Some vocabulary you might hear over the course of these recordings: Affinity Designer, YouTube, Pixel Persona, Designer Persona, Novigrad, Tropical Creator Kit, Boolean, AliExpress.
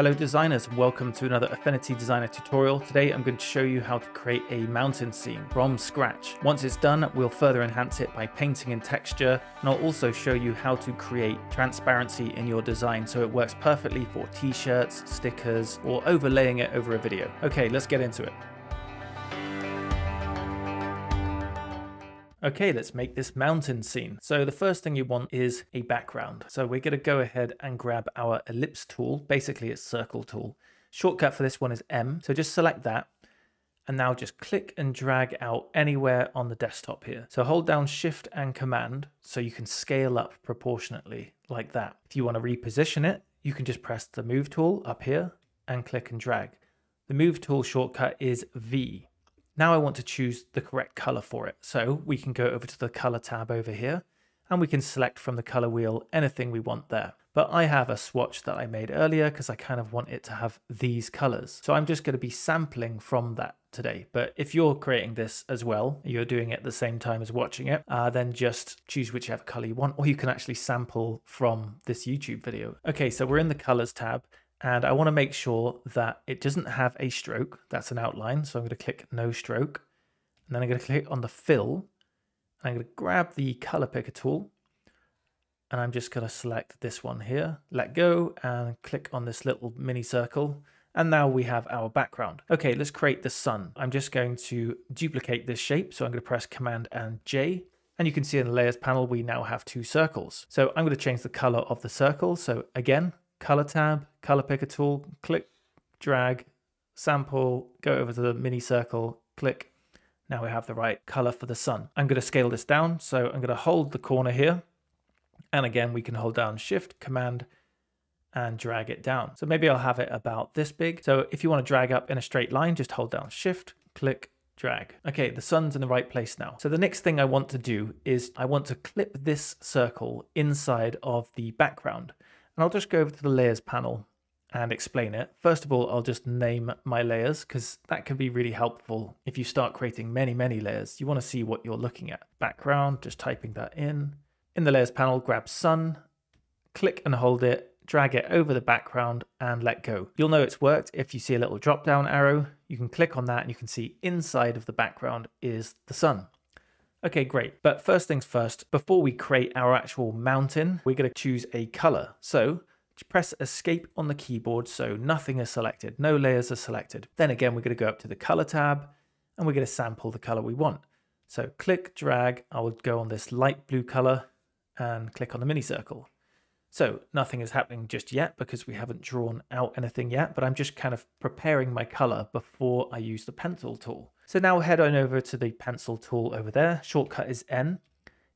Hello designers, welcome to another Affinity Designer tutorial. Today I'm going to show you how to create a mountain scene from scratch. Once it's done, we'll further enhance it by painting and texture, and I'll also show you how to create transparency in your design so it works perfectly for t-shirts, stickers, or overlaying it over a video. Okay, let's get into it. Okay, let's make this mountain scene. So the first thing you want is a background. So we're gonna go ahead and grab our ellipse tool, basically it's circle tool. Shortcut for this one is M, so just select that, and now just click and drag out anywhere on the desktop here. So hold down Shift and Command, so you can scale up proportionately, like that. If you wanna reposition it, you can just press the Move tool up here, and click and drag. The Move tool shortcut is V. Now I want to choose the correct color for it. So we can go over to the color tab over here and we can select from the color wheel anything we want there. But I have a swatch that I made earlier because I kind of want it to have these colors. So I'm just going to be sampling from that today. But if you're creating this as well, you're doing it at the same time as watching it, then just choose whichever color you want, or you can actually sample from this YouTube video. Okay, so we're in the colors tab. And I want to make sure that it doesn't have a stroke. That's an outline. So I'm going to click no stroke. And then I'm going to click on the fill. And I'm going to grab the color picker tool. And I'm just going to select this one here. Let go and click on this little mini circle. And now we have our background. Okay, let's create the sun. I'm just going to duplicate this shape. So I'm going to press Command and J. And you can see in the layers panel, we now have two circles. So I'm going to change the color of the circle. So again, color tab, color picker tool, click, drag, sample, go over to the mini circle, click. Now we have the right color for the sun. I'm going to scale this down. So I'm going to hold the corner here. And again, we can hold down Shift, Command, and drag it down. So maybe I'll have it about this big. So if you want to drag up in a straight line, just hold down Shift, click, drag. Okay, the sun's in the right place now. So the next thing I want to do is I want to clip this circle inside of the background. And I'll just go over to the layers panel and explain it. First of all, I'll just name my layers because that can be really helpful if you start creating many layers. You want to see what you're looking at. Background, just typing that in. In the layers panel, grab sun, click and hold it, drag it over the background and let go. You'll know it's worked if you see a little drop down arrow. You can click on that and you can see inside of the background is the sun. Okay, great. But first things first, before we create our actual mountain, we're going to choose a color. So press escape on the keyboard so nothing is selected, no layers are selected. Then again, we're going to go up to the color tab and we're going to sample the color we want. So click, drag, I will go on this light blue color and click on the mini circle. So nothing is happening just yet because we haven't drawn out anything yet, but I'm just kind of preparing my color before I use the pencil tool. So now head on over to the pencil tool over there. Shortcut is N.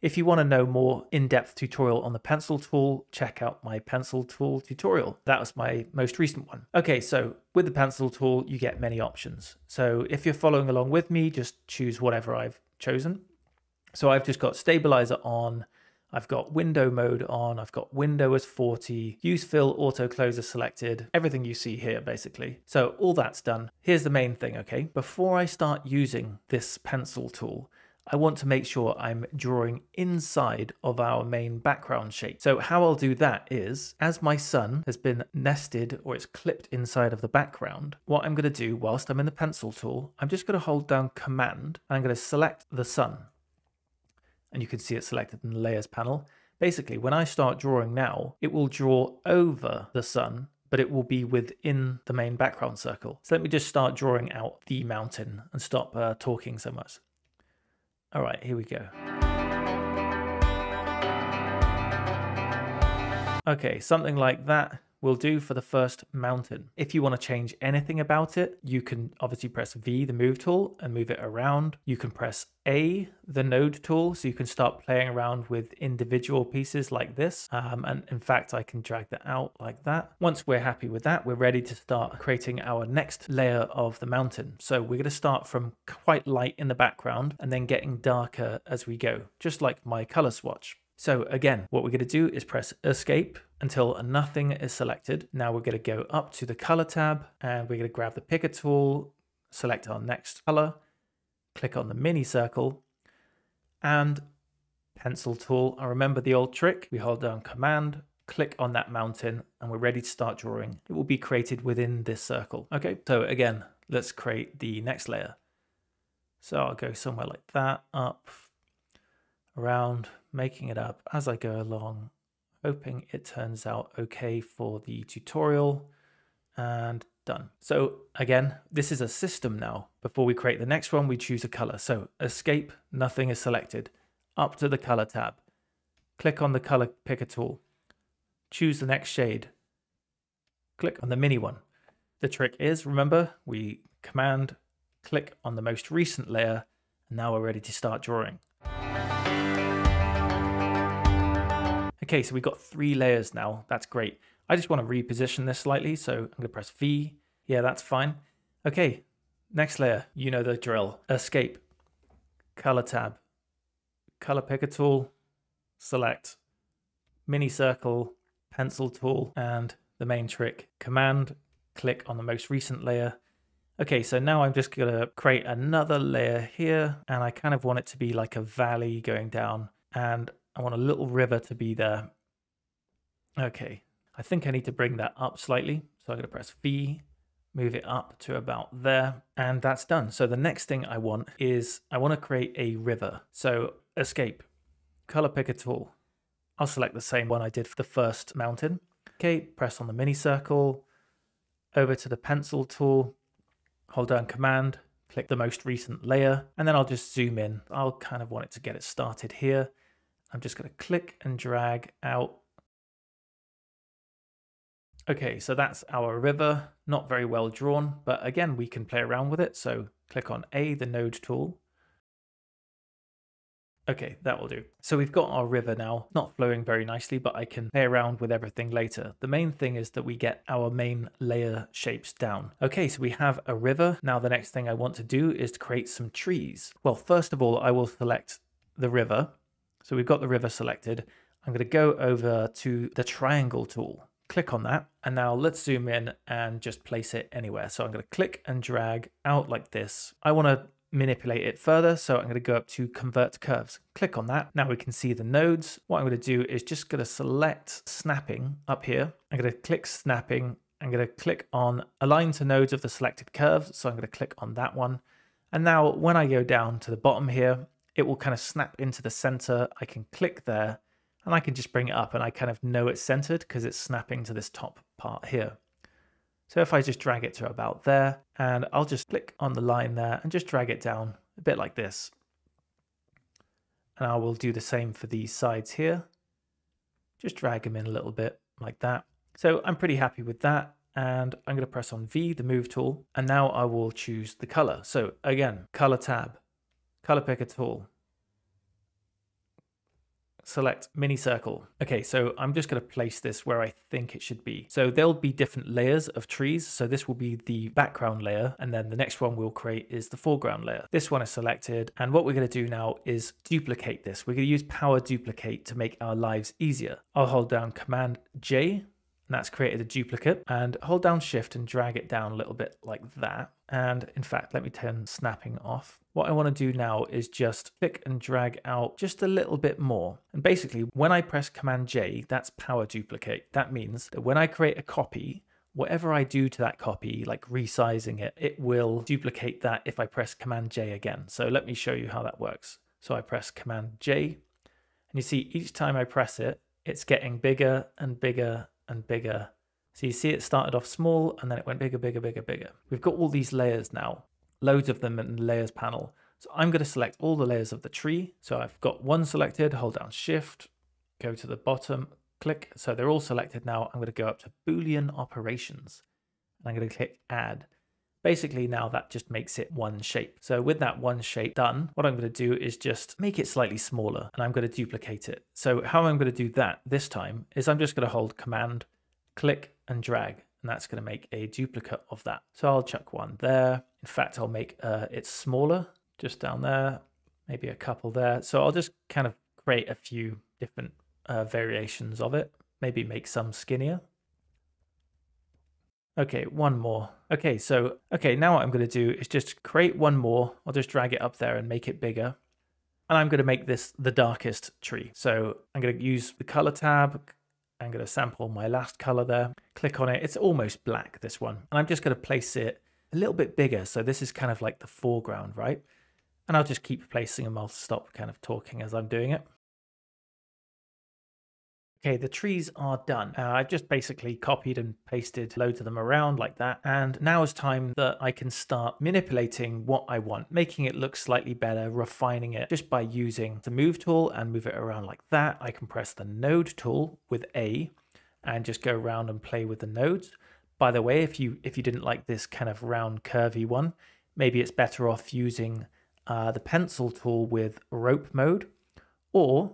If you want to know more in-depth tutorial on the pencil tool, check out my pencil tool tutorial. That was my most recent one. Okay, so with the pencil tool, you get many options. So if you're following along with me, just choose whatever I've chosen. So I've just got stabilizer on, I've got window mode on, I've got window as 40, use fill auto closer selected, everything you see here basically. So all that's done. Here's the main thing, okay? Before I start using this pencil tool, I want to make sure I'm drawing inside of our main background shape. So how I'll do that is, as my sun has been nested or it's clipped inside of the background, what I'm gonna do whilst I'm in the pencil tool, I'm just gonna hold down Command and I'm gonna select the sun. And you can see it selected in the layers panel. Basically, when I start drawing now, it will draw over the sun, but it will be within the main background circle. So let me just start drawing out the mountain and stop talking so much. All right, here we go. Okay, something like that will do for the first mountain. If you want to change anything about it, you can obviously press V, the move tool, and move it around. You can press A, the node tool, so you can start playing around with individual pieces like this. And in fact, I can drag that out like that. Once we're happy with that, we're ready to start creating our next layer of the mountain. So we're going to start from quite light in the background and then getting darker as we go, just like my color swatch. So again, what we're going to do is press escape until nothing is selected. Now we're going to go up to the color tab and we're going to grab the picker tool, select our next color, click on the mini circle and pencil tool. I remember the old trick. We hold down Command, click on that mountain, and we're ready to start drawing. It will be created within this circle. Okay, so again, let's create the next layer. So I'll go somewhere like that, up, around, making it up as I go along, hoping it turns out okay for the tutorial, and done. So again, this is a system now. Before we create the next one, we choose a color. So escape, nothing is selected. Up to the color tab. Click on the color picker tool. Choose the next shade. Click on the mini one. The trick is, remember, we command click on the most recent layer, and now we're ready to start drawing. Okay, so we've got 3 layers now. That's great. I just want to reposition this slightly, so I'm going to press V. Yeah, that's fine. Okay, next layer. You know the drill. Escape, color tab, color picker tool, select, mini circle, pencil tool, and the main trick. Command, click on the most recent layer. Okay, so now I'm just going to create another layer here, and I kind of want it to be like a valley going down, and I want a little river to be there. Okay. I think I need to bring that up slightly. So I'm going to press V, move it up to about there, and that's done. So the next thing I want is I want to create a river. So escape, color picker tool. I'll select the same one I did for the first mountain. Okay, press on the mini circle, over to the pencil tool, hold down command, click the most recent layer, and then I'll just zoom in. I'll kind of want it to get it started here. I'm just going to click and drag out. Okay, so that's our river, not very well drawn, but again, we can play around with it. So click on A, the node tool. Okay, that will do. So we've got our river now, not flowing very nicely, but I can play around with everything later. The main thing is that we get our main layer shapes down. Okay, so we have a river. Now the next thing I want to do is to create some trees. Well, first of all, I will select the river. So we've got the river selected. I'm going to go over to the triangle tool. Click on that, and now let's zoom in and just place it anywhere. So I'm going to click and drag out like this. I want to manipulate it further, so I'm going to go up to convert curves. Click on that. Now we can see the nodes. What I'm going to do is just going to select snapping up here. I'm going to click snapping. I'm going to click on align to nodes of the selected curve. So I'm going to click on that one. And now when I go down to the bottom here, it will kind of snap into the center. I can click there, and I can just bring it up, and I kind of know it's centered because it's snapping to this top part here. So if I just drag it to about there, and I'll just click on the line there and just drag it down a bit like this. And I will do the same for these sides here. Just drag them in a little bit like that. So I'm pretty happy with that. And I'm going to press on V, the move tool. And now I will choose the color. So again, color tab, color picker tool. Select mini circle. Okay, so I'm just going to place this where I think it should be. So there'll be different layers of trees. So this will be the background layer, and then the next one we'll create is the foreground layer. This one is selected, and what we're going to do now is duplicate this. We're going to use power duplicate to make our lives easier. I'll hold down command J, and that's created a duplicate, and hold down shift and drag it down a little bit like that. And in fact, let me turn snapping off. What I want to do now is just click and drag out just a little bit more. And basically, when I press Command J, that's power duplicate. That means that when I create a copy, whatever I do to that copy, like resizing it, it will duplicate that if I press Command J again. So let me show you how that works. So I press Command J, and you see each time I press it, it's getting bigger and bigger and bigger. So you see it started off small, and then it went bigger, bigger, bigger, bigger. We've got all these layers now, loads of them in the layers panel. So I'm going to select all the layers of the tree. So I've got one selected, hold down shift, go to the bottom, click. So they're all selected now. I'm going to go up to Boolean operations, and I'm going to click add. Basically now that just makes it one shape. So with that one shape done, what I'm going to do is just make it slightly smaller, and I'm going to duplicate it. So how I'm going to do that this time is I'm just going to hold command, click, and drag, and that's going to make a duplicate of that. So I'll chuck one there. In fact, I'll make it smaller just down there, maybe a couple there. So I'll just kind of create a few different variations of it, maybe make some skinnier. Okay, one more. Okay, so now what I'm going to do is just create one more. I'll just drag it up there and make it bigger. And I'm going to make this the darkest tree. So I'm going to use the color tab, I'm going to sample my last color there, click on it. It's almost black, this one. And I'm just going to place it a little bit bigger. So this is kind of like the foreground, right? And I'll just keep placing them. I'll stop kind of talking as I'm doing it. Okay, the trees are done. I've just basically copied and pasted loads of them around like that. And now is time that I can start manipulating what I want, making it look slightly better, refining it just by using the move tool and move it around like that. I can press the node tool with A and just go around and play with the nodes. By the way, if you didn't like this kind of round curvy one, maybe it's better off using the pencil tool with rope mode, or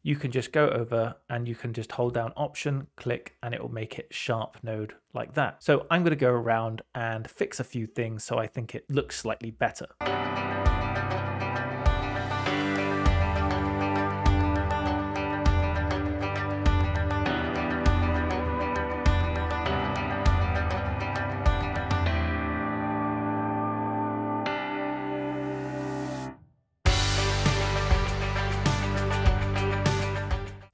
you can just go over and you can just hold down option, click, and it will make it sharp node like that. So I'm going to go around and fix a few things so I think it looks slightly better.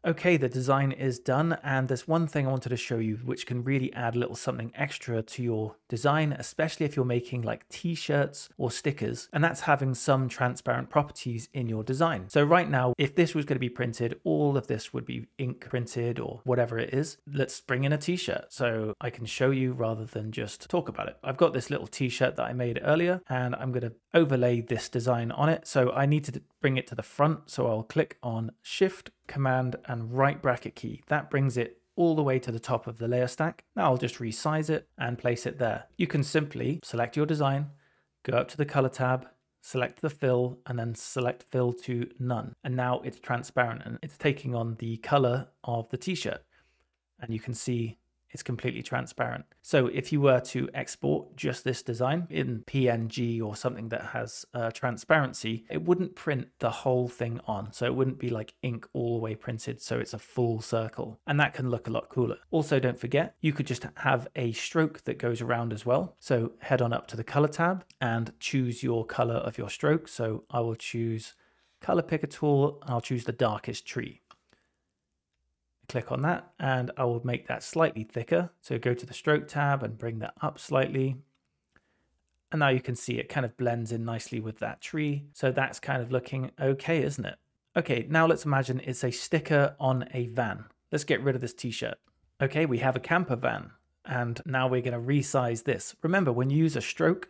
Okay, the design is done, and there's one thing I wanted to show you which can really add a little something extra to your design, especially if you're making like t-shirts or stickers, and that's having some transparent properties in your design. So right now, if this was going to be printed, all of this would be ink printed or whatever it is. Let's bring in a t-shirt so I can show you rather than just talk about it. I've got this little t-shirt that I made earlier, and I'm going to overlay this design on it. So I need to bring it to the front, so I'll click on Shift, Command and right bracket key. That brings it all the way to the top of the layer stack. Now I'll just resize it and place it there. You can simply select your design, go up to the color tab, select the fill, and then select fill to none. And now it's transparent and it's taking on the color of the t-shirt. And you can see it's completely transparent. So if you were to export just this design in PNG or something that has transparency, it wouldn't print the whole thing on. So it wouldn't be like ink all the way printed. So it's a full circle, and that can look a lot cooler. Also, don't forget, you could just have a stroke that goes around as well. So head on up to the color tab and choose your color of your stroke. So I will choose color picker tool. I'll choose the darkest tree. Click on that and I will make that slightly thicker. So go to the stroke tab and bring that up slightly. And now you can see it kind of blends in nicely with that tree. So that's kind of looking okay, isn't it? Okay, now let's imagine it's a sticker on a van. Let's get rid of this t-shirt. Okay, we have a camper van, and now we're going to resize this. Remember, when you use a stroke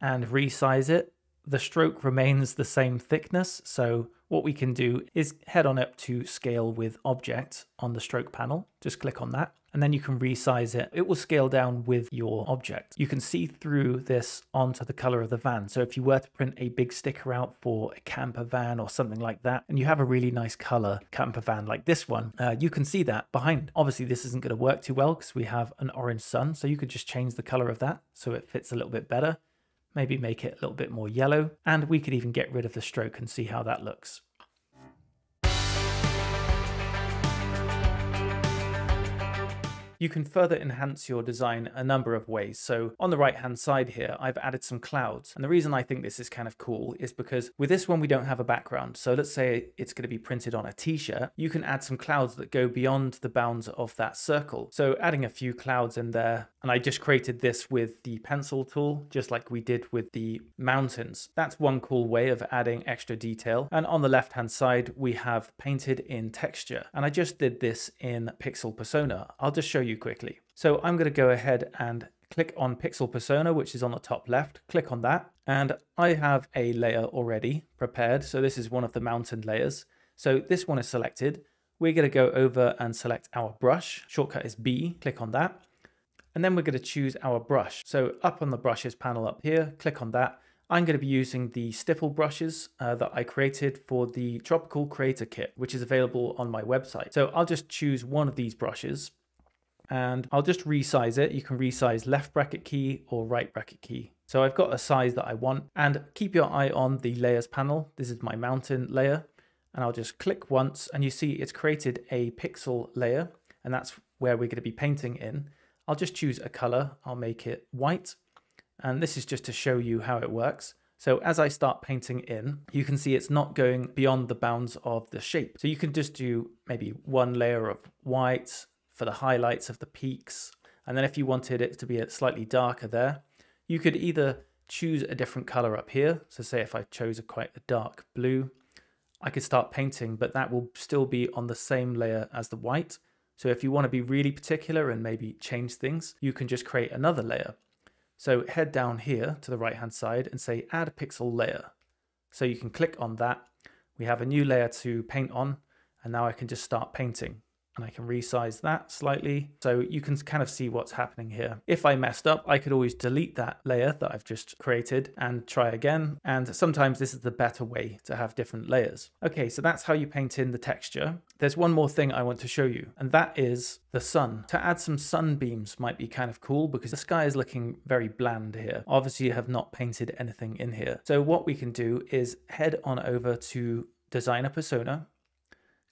and resize it, the stroke remains the same thickness. So what we can do is head on up to scale with object on the stroke panel. Just click on that and then you can resize it. It will scale down with your object. You can see through this onto the color of the van. So if you were to print a big sticker out for a camper van or something like that, and you have a really nice color camper van like this one, you can see that behind. Obviously this isn't going to work too well because we have an orange sun. So you could just change the color of that so it fits a little bit better. Maybe make it a little bit more yellow, and we could even get rid of the stroke and see how that looks. You can further enhance your design a number of ways. So on the right hand side here, I've added some clouds. And the reason I think this is kind of cool is because with this one, we don't have a background. So let's say it's going to be printed on a t-shirt. You can add some clouds that go beyond the bounds of that circle. So adding a few clouds in there. And I just created this with the pencil tool, just like we did with the mountains. That's one cool way of adding extra detail. And on the left hand side, we have painted in texture. And I just did this in Pixel Persona. I'll just show you quickly. So I'm going to go ahead and click on Pixel Persona, which is on the top left. Click on that. And I have a layer already prepared. So this is one of the mountain layers. So this one is selected. We're going to go over and select our brush. Shortcut is B. Click on that. And then we're going to choose our brush. So up on the brushes panel up here, click on that. I'm going to be using the stipple brushes that I created for the Tropical Creator Kit, which is available on my website. So I'll just choose one of these brushes. And I'll just resize it. You can resize left bracket key or right bracket key. So I've got a size that I want, and keep your eye on the layers panel. This is my mountain layer, and I'll just click once and you see it's created a pixel layer, and that's where we're going to be painting in. I'll just choose a color. I'll make it white. And this is just to show you how it works. So as I start painting in, you can see it's not going beyond the bounds of the shape. So you can just do maybe one layer of white, for the highlights of the peaks. And then if you wanted it to be slightly darker there, you could either choose a different color up here. So say if I chose quite a dark blue, I could start painting, but that will still be on the same layer as the white. So if you want to be really particular and maybe change things, you can just create another layer. So head down here to the right hand side and say add pixel layer. So you can click on that. We have a new layer to paint on, and now I can just start painting, and I can resize that slightly. So you can kind of see what's happening here. If I messed up, I could always delete that layer that I've just created and try again. And sometimes this is the better way to have different layers. Okay, so that's how you paint in the texture. There's one more thing I want to show you, and that is the sun. To add some sunbeams might be kind of cool because the sky is looking very bland here. Obviously you have not painted anything in here. So what we can do is head on over to Designer Persona,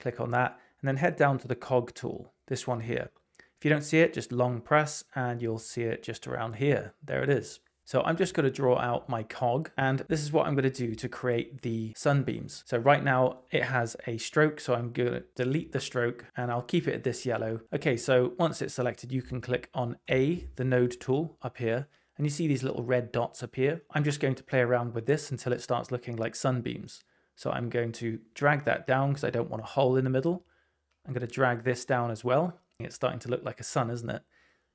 click on that, and then head down to the cog tool, this one here. If you don't see it, just long press and you'll see it just around here. There it is. So I'm just going to draw out my cog, and this is what I'm going to do to create the sunbeams. So right now it has a stroke, so I'm going to delete the stroke and I'll keep it at this yellow. Okay, so once it's selected, you can click on A, the node tool up here, and you see these little red dots appear. I'm just going to play around with this until it starts looking like sunbeams. So I'm going to drag that down because I don't want a hole in the middle. I'm going to drag this down as well. It's starting to look like a sun, isn't it?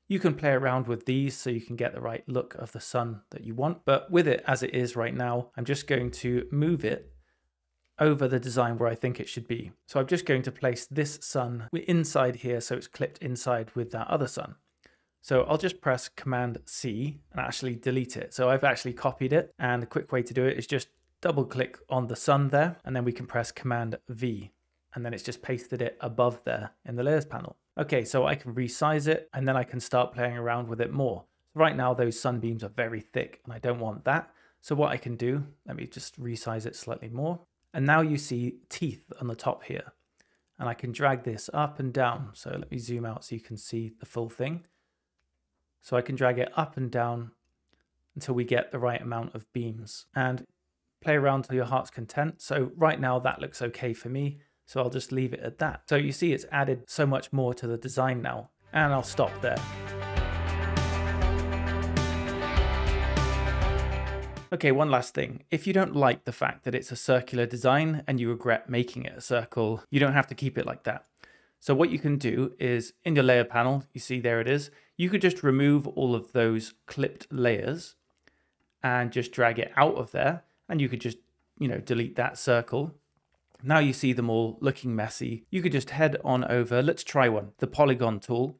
You can play around with these so you can get the right look of the sun that you want. But with it as it is right now, I'm just going to move it over the design where I think it should be. So I'm just going to place this sun inside here so it's clipped inside with that other sun. So I'll just press Command C and actually delete it. So I've actually copied it, and a quick way to do it is just double click on the sun there, and then we can press Command V. And then it's just pasted it above there in the layers panel. Okay, so I can resize it, and then I can start playing around with it more. Right now, those sunbeams are very thick and I don't want that. So what I can do, let me just resize it slightly more. And now you see teeth on the top here, and I can drag this up and down. So let me zoom out so you can see the full thing. So I can drag it up and down until we get the right amount of beams, and play around to your heart's content. So right now that looks okay for me. So I'll just leave it at that. So you see it's added so much more to the design now, and I'll stop there. Okay, one last thing. If you don't like the fact that it's a circular design and you regret making it a circle, you don't have to keep it like that. So what you can do is in your layer panel, you see there it is, you could just remove all of those clipped layers and just drag it out of there, and you could just, you know, delete that circle. Now you see them all looking messy. You could just head on over, let's try one, the polygon tool.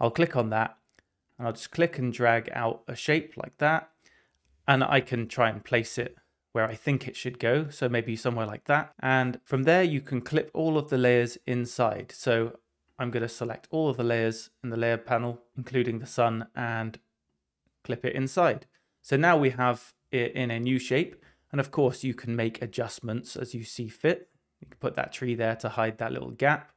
I'll click on that, and I'll just click and drag out a shape like that. And I can try and place it where I think it should go. So maybe somewhere like that. And from there you can clip all of the layers inside. So I'm going to select all of the layers in the layer panel, including the sun, and clip it inside. So now we have it in a new shape. And of course you can make adjustments as you see fit. You can put that tree there to hide that little gap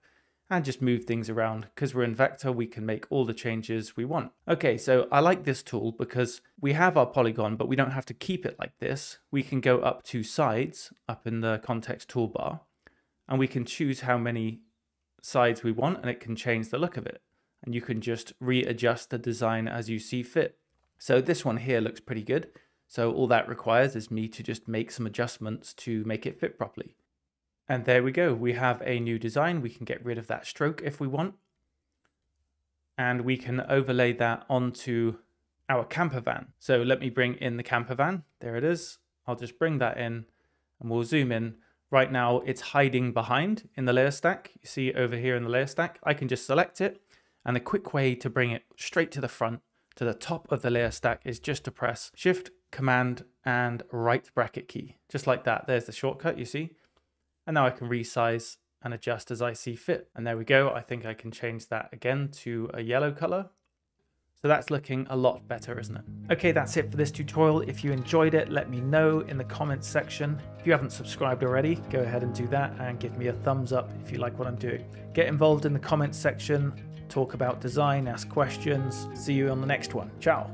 and just move things around. Because we're in vector, we can make all the changes we want. Okay, so I like this tool because we have our polygon, but we don't have to keep it like this. We can go up to sides, up in the context toolbar, and we can choose how many sides we want, and it can change the look of it. And you can just readjust the design as you see fit. So this one here looks pretty good. So all that requires is me to just make some adjustments to make it fit properly. And there we go, we have a new design. We can get rid of that stroke if we want. And we can overlay that onto our camper van. So let me bring in the camper van. There it is. I'll just bring that in and we'll zoom in. Right now it's hiding behind in the layer stack. You see over here in the layer stack, I can just select it. And the quick way to bring it straight to the front, to the top of the layer stack, is just to press Shift, Command, and right bracket key. Just like that, there's the shortcut you see. And now I can resize and adjust as I see fit. And there we go. I think I can change that again to a yellow color. So that's looking a lot better, isn't it? Okay, that's it for this tutorial. If you enjoyed it, let me know in the comments section. If you haven't subscribed already, go ahead and do that, and give me a thumbs up if you like what I'm doing. Get involved in the comments section, talk about design, ask questions. See you on the next one. Ciao.